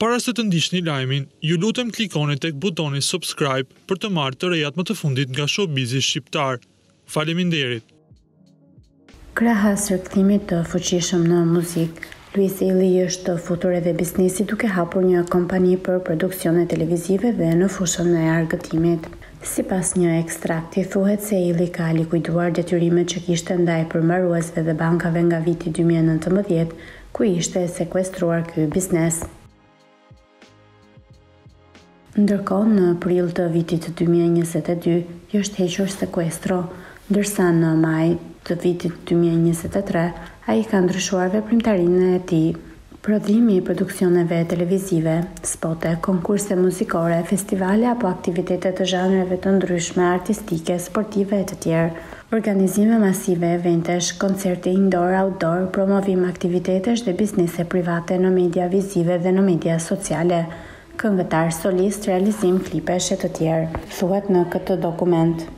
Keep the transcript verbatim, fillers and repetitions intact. Para se të ndiqni lajmin, ju lutem klikoni tek butoni subscribe për të marrë të rejat më të fundit nga showbizi shqiptar. Faleminderit. Krahas rikthimit të fuqishëm në muzikë, Luis Elli është futur edhe biznesi duke hapur një kompani për produksione televizive dhe në fushën e argëtimit. Sipas një ekstrakti, thuhet se Elli ka likuiduar detyrimet që kishte ndaj përmbaruesve dhe bankave nga viti dy mijë e nëntëmbëdhjetë, ku ishte sekuestruar ky biznes. Ndërkohë, në prill të vitit dy mijë e njëzet e dy, i është hequr sekuestro, ndërsa në maj të vitit dy mijë e njëzet e tre, a i ka ndryshuar veprimtarinë e tij. Prodhimi i produksioneve televizive, spote, konkurse muzikore, festivale apo aktivitete të zhanreve të ndryshme, artistike, sportive e të tjerë. Organizime masive, eventesh, koncerte indoor, outdoor, promovim aktivitetesh dhe biznese private në media vizive dhe në media sociale. Këngëtar, solist, realizim, klipesh e të tjerë, thuhet në këtë dokument.